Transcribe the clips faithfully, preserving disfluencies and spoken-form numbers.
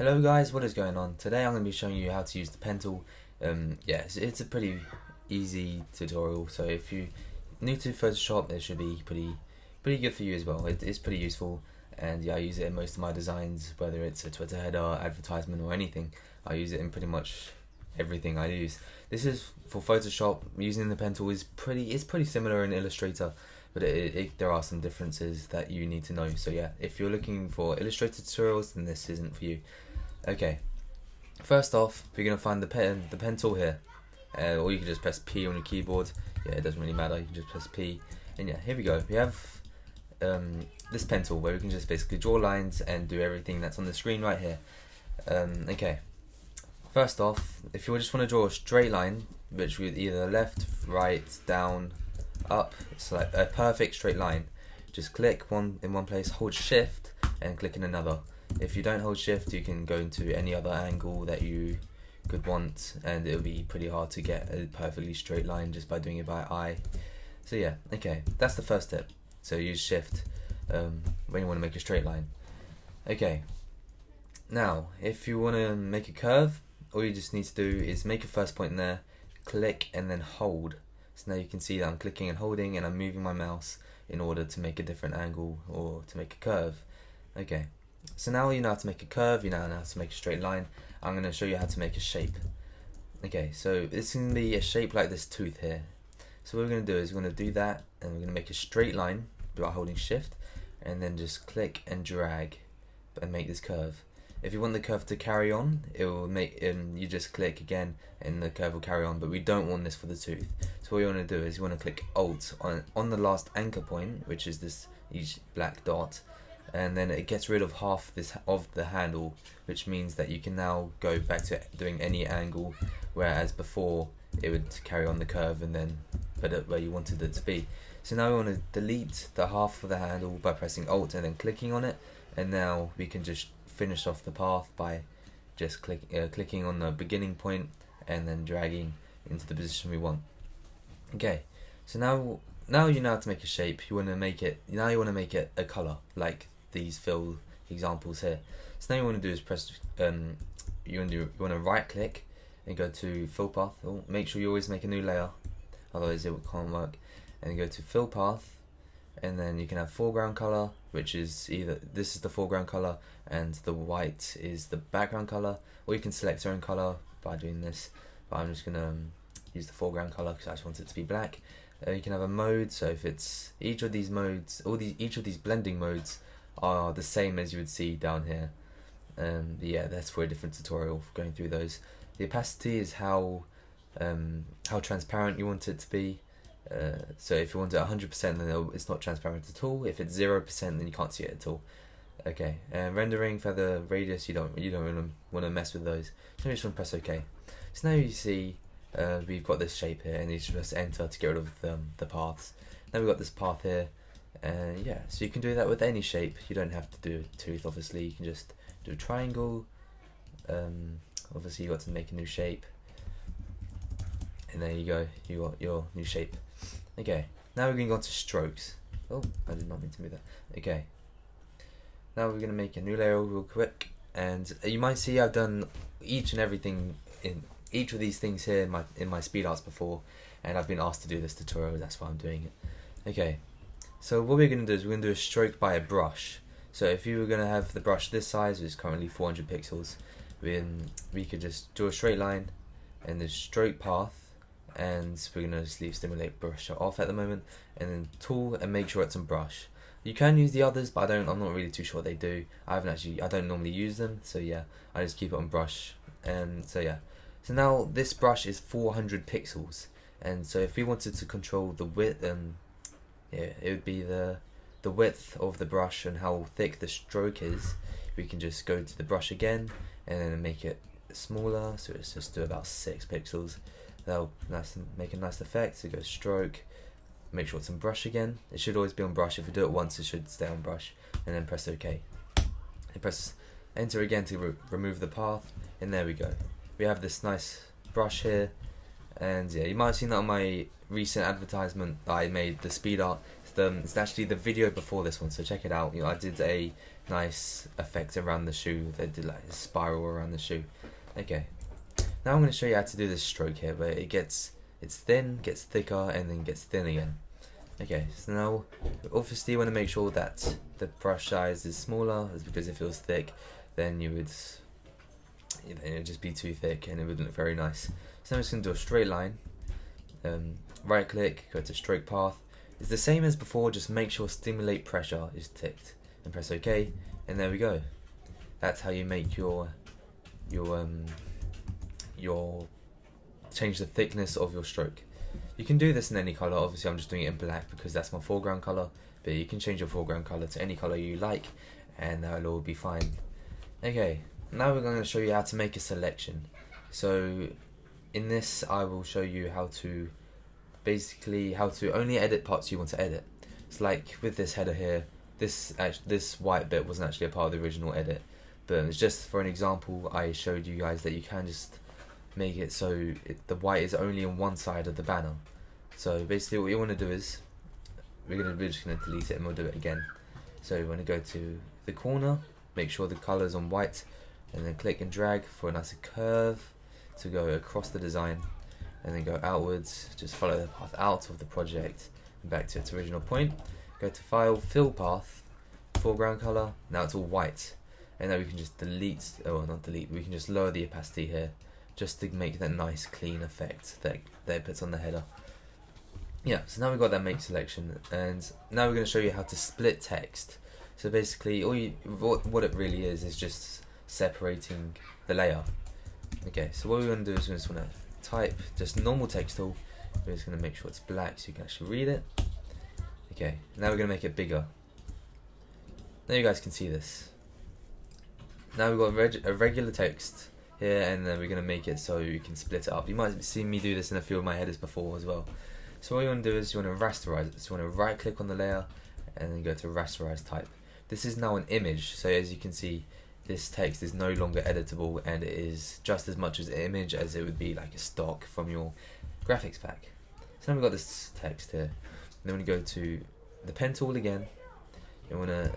Hello guys, what is going on? Today I'm going to be showing you how to use the pen tool. Um, yeah, it's, it's a pretty easy tutorial, so if you're new to Photoshop, it should be pretty pretty good for you as well. It, it's pretty useful, and yeah, I use it in most of my designs, whether it's a Twitter header, advertisement or anything. I use it in pretty much everything I use. This is for Photoshop. Using the pen tool is pretty, it's pretty similar in Illustrator, but it, it, there are some differences that you need to know. So yeah, if you're looking for Illustrator tutorials, then this isn't for you. Okay, first off, we're going to find the pen the pen tool here, uh, or you can just press P on your keyboard. Yeah, it doesn't really matter, you can just press P, and yeah, here we go. We have um, this pen tool where we can just basically draw lines and do everything that's on the screen right here. Um, okay, first off, if you just want to draw a straight line, which with either left, right, down, up, it's like a perfect straight line, just click one in one place, hold shift and click in another. If you don't hold shift, you can go into any other angle that you could want, and it'll be pretty hard to get a perfectly straight line just by doing it by eye. So yeah, okay, that's the first tip. So use shift um, when you want to make a straight line. Okay, now if you want to make a curve, all you just need to do is make a first point in there, click and then hold. So now you can see that I'm clicking and holding, and I'm moving my mouse in order to make a different angle or to make a curve. Okay, so now you know how to make a curve, you now know how to make a straight line. I'm going to show you how to make a shape. Okay, so it's going to be a shape like this tooth here. So what we're going to do is we're going to do that, and we're going to make a straight line by holding shift, and then just click and drag and make this curve. If you want the curve to carry on, it will make um, you just click again and the curve will carry on, but we don't want this for the tooth. So what you want to do is you want to click Alt on, on the last anchor point, which is this each black dot, and then it gets rid of half this of the handle, which means that you can now go back to doing any angle, whereas before it would carry on the curve and then put it where you wanted it to be. So now we want to delete the half of the handle by pressing Alt and then clicking on it, and now we can just finish off the path by just click, uh, clicking on the beginning point and then dragging into the position we want. Okay, so now now you know how to make a shape. You want to make it now you want to make it a color, like these fill examples here. So now you want to do is press um you want to you want to right click and go to fill path. Oh, make sure you always make a new layer, otherwise it can't work. And go to fill path, and then you can have foreground color, which is either this is the foreground color and the white is the background color, or you can select your own color by doing this, but I'm just gonna um, use the foreground color because I just want it to be black. Uh, you can have a mode, so if it's each of these modes, all these each of these blending modes are the same as you would see down here. Um, yeah, that's for a different tutorial for going through those. The opacity is how um, how transparent you want it to be. Uh, so if you want it one hundred percent, then it's not transparent at all. If it's zero percent, then you can't see it at all. Okay, and rendering, feather, radius, you don't you don't really want to mess with those. So you just want to press OK. So now you see uh, we've got this shape here, and you just press enter to get rid of the, the paths. Now we've got this path here, and yeah, so you can do that with any shape. You don't have to do a tooth, obviously. You can just do a triangle. Um, obviously, you got to make a new shape. And there you go, you got your new shape. Okay, now we're going to go on to strokes. Oh, I did not mean to do that. Okay, now we're going to make a new layer real quick, and you might see I've done each and everything in each of these things here in my in my speed arts before, and I've been asked to do this tutorial, that's why I'm doing it. Okay, so what we're going to do is we're going to do a stroke by a brush. So if you were going to have the brush this size, which is currently four hundred pixels, then we could just draw a straight line and the stroke path. And we're going to just leave stimulate brush off at the moment, and then tool and make sure it's on brush. You can use the others, but I don't, I'm not really too sure what they do. I haven't actually, I don't normally use them, so yeah, I just keep it on brush. And so yeah, so now this brush is four hundred pixels, and so if we wanted to control the width, um, yeah, it would be the the width of the brush and how thick the stroke is. We can just go to the brush again and then make it smaller, so it's just do about six pixels. That'll nice, make a nice effect. So go stroke, make sure it's on brush again. It should always be on brush. If you do it once, it should stay on brush, and then press OK. And press enter again to re remove the path, and there we go. We have this nice brush here, and yeah, you might have seen that on my recent advertisement that I made, the speed art. them. It's actually the video before this one, so check it out. You know, I did a nice effect around the shoe. They did like a spiral around the shoe. Okay, now I'm going to show you how to do this stroke here, but it gets it's thin, gets thicker, and then gets thin again. Okay, so now obviously you want to make sure that the brush size is smaller, because if it was thick, then you would then it would just be too thick and it wouldn't look very nice. So I'm just going to do a straight line. Um, right click, go to stroke path. It's the same as before, just make sure stimulate pressure is ticked and press OK, and there we go. That's how you make your your um your change the thickness of your stroke. You can do this in any color. Obviously I'm just doing it in black because that's my foreground color, but you can change your foreground color to any color you like and that'll all be fine. Okay, now we're going to show you how to make a selection. So in this I will show you how to basically how to only edit parts you want to edit. It's like with this header here, this this white bit wasn't actually a part of the original edit, but it's just for an example. I showed you guys that you can just make it so it, the white is only on one side of the banner. So basically what you want to do is we're, gonna, we're just going to delete it and we'll do it again. So you want to go to the corner, make sure the color is on white, and then click and drag for a nice curve to go across the design, and then go outwards, just follow the path out of the project and back to its original point. Go to file, fill path, foreground color, now it's all white, and then we can just delete, oh not delete, we can just lower the opacity here just to make that nice clean effect that, that it puts on the header. Yeah, so now we've got that make selection, and now we're going to show you how to split text. So basically all you, what, what it really is is just separating the layer. Okay, so what we're going to do is we just want to type just normal text tool. We're just going to make sure it's black so you can actually read it. Okay, now we're going to make it bigger. Now you guys can see this. Now we've got a, reg a regular text here, and then we're going to make it so you can split it up. You might have seen me do this in a few of my headers before as well. So what you want to do is you want to rasterize it. So you want to right click on the layer and then go to rasterize type. This is now an image, so as you can see this text is no longer editable, and it is just as much as an image as it would be like a stock from your graphics pack. So now we've got this text here. Then we go to the pen tool again. You want to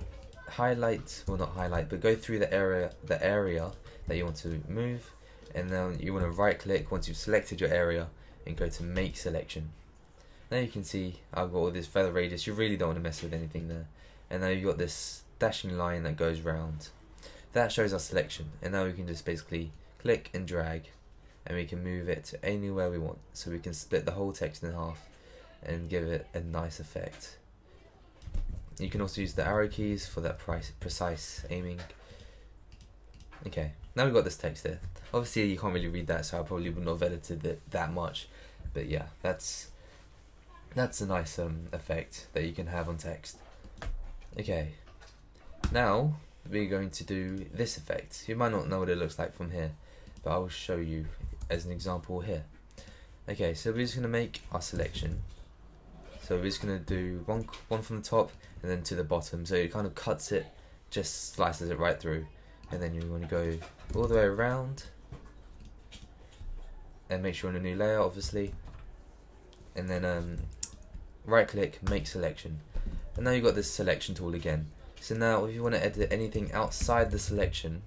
highlight, well not highlight, but go through the area, the area that you want to move, and then you want to right click once you've selected your area and go to make selection. Now you can see I've got all this feather radius. You really don't want to mess with anything there. And now you've got this dashing line that goes round. That shows our selection, and now we can just basically click and drag, and we can move it to anywhere we want. So we can split the whole text in half and give it a nice effect. You can also use the arrow keys for that precise aiming. Okay, now we've got this text there. Obviously you can't really read that, so I probably would not have edited it that much, but yeah, that's that's a nice um, effect that you can have on text. Okay, now we're going to do this effect. You might not know what it looks like from here, but I will show you as an example here. Okay, so we're just going to make our selection. So we're just going to do one one from the top and then to the bottom, so it kind of cuts it, just slices it right through, and then you want to go all the way around and make sure on a new layer obviously, and then um, right click, make selection, and now you've got this selection tool again. So now if you want to edit anything outside the selection,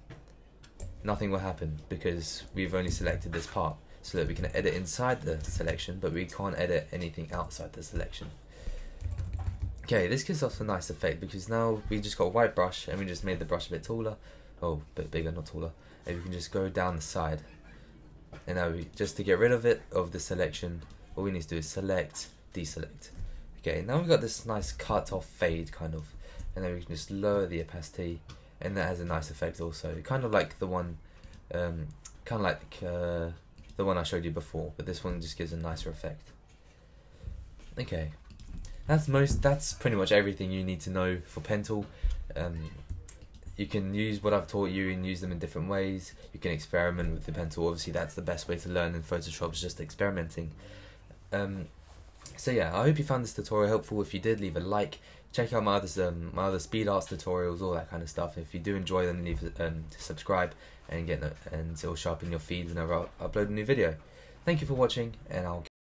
nothing will happen because we've only selected this part, so that we can edit inside the selection, but we can't edit anything outside the selection. Okay, this gives us a nice effect because now we just got a white brush and we just made the brush a bit taller, oh, a bit bigger, not taller, and we can just go down the side. And now we, just to get rid of it, of the selection, all we need to do is select, deselect. Okay, now we've got this nice cut off fade kind of, and then we can just lower the opacity, and that has a nice effect also, kind of like the one, um, kind of like uh, the one I showed you before, but this one just gives a nicer effect. Okay, that's most, that's pretty much everything you need to know for pen tool. Um, you can use what I've taught you and use them in different ways. You can experiment with the pen tool. Obviously, that's the best way to learn in Photoshop, is just experimenting. Um, so yeah, I hope you found this tutorial helpful. If you did, leave a like. Check out my other, um, my other speed arts tutorials, all that kind of stuff. If you do enjoy them, leave um, subscribe and get no and it'll sharpen your feed whenever I upload a new video. Thank you for watching, and I'll